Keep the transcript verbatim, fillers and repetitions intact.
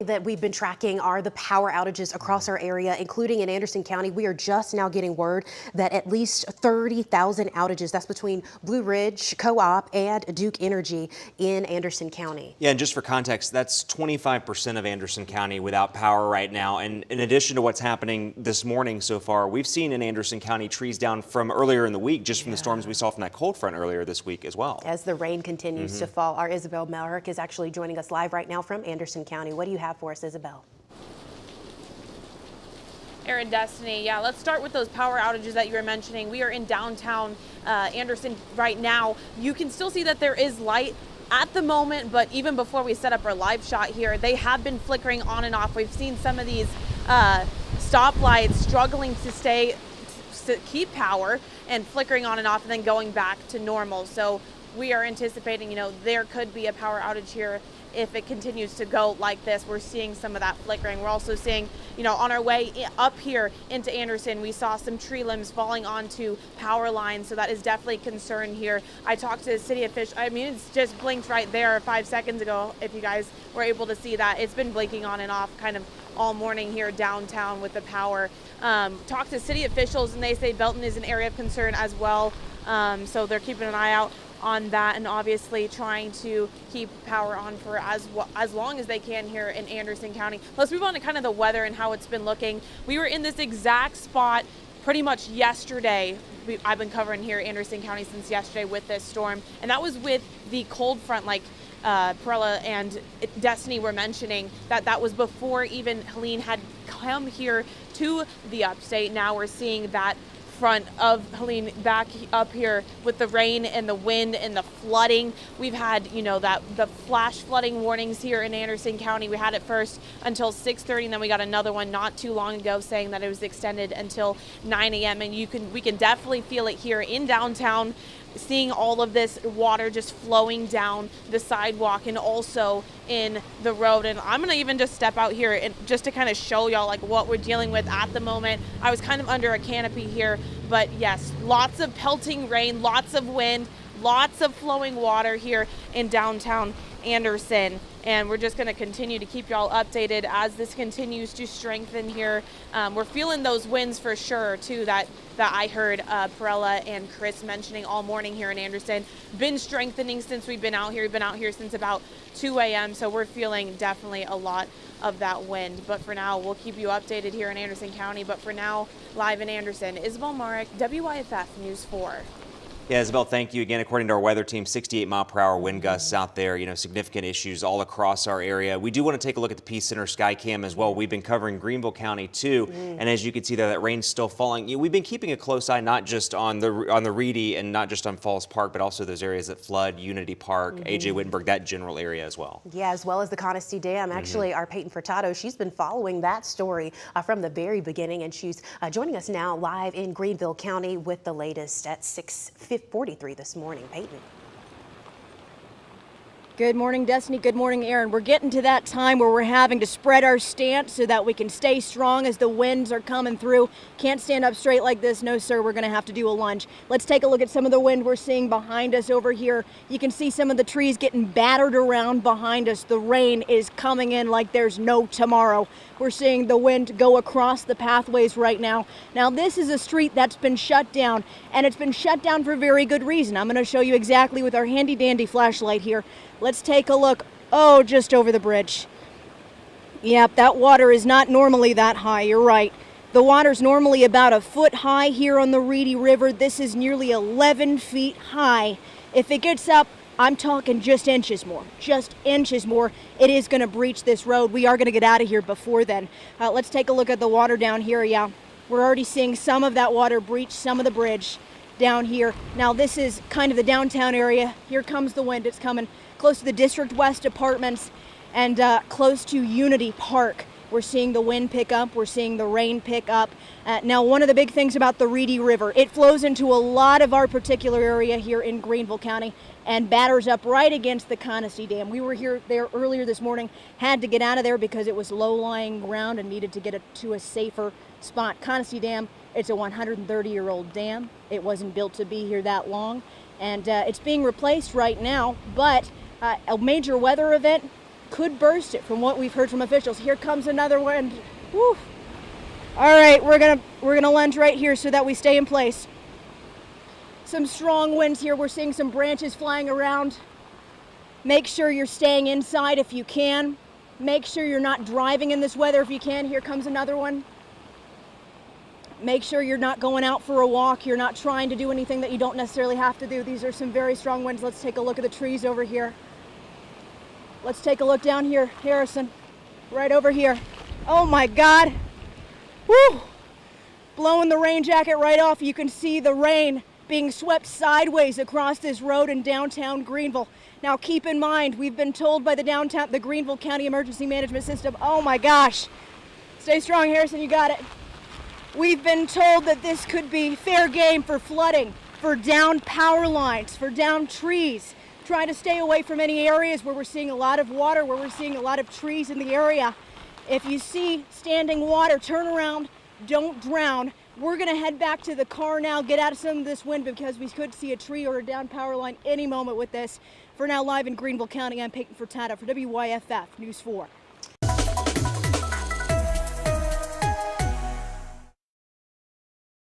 That we've been tracking are the power outages across our area, including in Anderson County. We are just now getting word that at least thirty thousand outages. That's between Blue Ridge Co op and Duke Energy in Anderson County. Yeah, and just for context, that's twenty-five percent of Anderson County without power right now. And in addition to what's happening this morning so far, we've seen in Anderson County trees down from earlier in the week, just from yeah. the storms we saw from that cold front earlier this week as well. As the rain continues mm-hmm. to fall, our Isabel Merrick is actually joining us live right now from Anderson County. What do you have for us, Isabel? Erin, Destiny, yeah, let's start with those power outages that you were mentioning. We are in downtown uh, Anderson right now. You can still see that there is light at the moment, but even before we set up our live shot here, they have been flickering on and off. We've seen some of these uh, stoplights struggling to stay, to keep power and flickering on and off and then going back to normal. So we are anticipating, you know, there could be a power outage here if it continues to go like this. We're seeing some of that flickering. We're also seeing, you know, on our way up here into Anderson, we saw some tree limbs falling onto power lines. So that is definitely a concern here. I talked to the city official. I mean, it's just blinked right there five seconds ago. If you guys were able to see that, it's been blinking on and off kind of all morning here downtown with the power. Um, talked to city officials and they say Belton is an area of concern as well. Um, so they're keeping an eye out on that and obviously trying to keep power on for as well, as long as they can here in Anderson County. Let's move on to kind of the weather and how it's been looking. We were in this exact spot pretty much yesterday. We, I've been covering here Anderson County since yesterday with this storm, and that was with the cold front, like uh, Parella and Destiny were mentioning, that that was before even Helene had come here to the upstate. Now we're seeing that front of Helene back up here with the rain and the wind and the flooding. We've had, you know, that the flash flooding warnings here in Anderson County. We had it first until six thirty, and then we got another one not too long ago saying that it was extended until nine A M And you can we can definitely feel it here in downtown, seeing all of this water just flowing down the sidewalk and also in the road. And I'm gonna even just step out here and just to kind of show y'all like what we're dealing with at the moment. I was kind of under a canopy here, but yes, lots of pelting rain, lots of wind, lots of flowing water here in downtown Anderson. And we're just gonna continue to keep y'all updated as this continues to strengthen here. Um, we're feeling those winds for sure too, that, that I heard uh, Parella and Chris mentioning all morning here in Anderson. Been strengthening since we've been out here. We've been out here since about two A M So we're feeling definitely a lot of that wind. But for now, we'll keep you updated here in Anderson County. But for now, live in Anderson, Isabel Marek, W Y F F News four. Yeah, Isabel, thank you again. According to our weather team, sixty-eight mile per hour wind gusts out there, you know, significant issues all across our area. We do want to take a look at the Peace Center Skycam as well. We've been covering Greenville County too. Mm. And as you can see there, that rain's still falling. You know, we've been keeping a close eye, not just on the on the Reedy and not just on Falls Park, but also those areas that flood, Unity Park, mm-hmm. A J Wittenberg, that general area as well. Yeah, as well as the Conestee Dam. Actually, mm-hmm. our Peyton Furtado, she's been following that story uh, from the very beginning, and she's uh, joining us now live in Greenville County with the latest at six forty-three this morning. Peyton. Good morning, Destiny. Good morning, Erin. We're getting to that time where we're having to spread our stance so that we can stay strong as the winds are coming through. Can't stand up straight like this. No, sir, we're going to have to do a lunge. Let's take a look at some of the wind we're seeing behind us over here. You can see some of the trees getting battered around behind us. The rain is coming in like there's no tomorrow. We're seeing the wind go across the pathways right now. Now, this is a street that's been shut down, and it's been shut down for very good reason. I'm going to show you exactly with our handy dandy flashlight here. Let's take a look. Oh, just over the bridge. Yep, that water is not normally that high. You're right. The water's normally about a foot high here on the Reedy River. This is nearly eleven feet high. If it gets up, I'm talking just inches more, just inches more. It is going to breach this road. We are going to get out of here before then. Uh, let's take a look at the water down here. Yeah, we're already seeing some of that water breach some of the bridge down here. Now, this is kind of the downtown area. Here comes the wind. It's coming close to the District West Apartments and uh, close to Unity Park. We're seeing the wind pick up. We're seeing the rain pick up. Uh, now, one of the big things about the Reedy River, it flows into a lot of our particular area here in Greenville County and batters up right against the Conestee Dam. We were here there earlier this morning, had to get out of there because it was low-lying ground and needed to get it to a safer spot. Conestee Dam, it's a one hundred thirty year old dam. It wasn't built to be here that long, and uh, it's being replaced right now, but Uh, a major weather event could burst it from what we've heard from officials. Here comes another one. Woo. All right, we're gonna we're gonna lunge right here so that we stay in place. Some strong winds here. We're seeing some branches flying around. Make sure you're staying inside if you can. Make sure you're not driving in this weather if you can. Here comes another one. Make sure you're not going out for a walk. You're not trying to do anything that you don't necessarily have to do. These are some very strong winds. Let's take a look at the trees over here. Let's take a look down here, Harrison, right over here. Oh my God. Woo! Blowing the rain jacket right off. You can see the rain being swept sideways across this road in downtown Greenville. Now keep in mind, we've been told by the downtown, the Greenville County Emergency Management System, oh my gosh, stay strong Harrison, you got it. We've been told that this could be fair game for flooding, for downed power lines, for downed trees. Trying to stay away from any areas where we're seeing a lot of water, where we're seeing a lot of trees in the area. If you see standing water, turn around, don't drown. We're gonna head back to the car now, get out of some of this wind because we could see a tree or a down power line any moment with this. For now, live in Greenville County, I'm Peyton Furtado for W Y F F News four.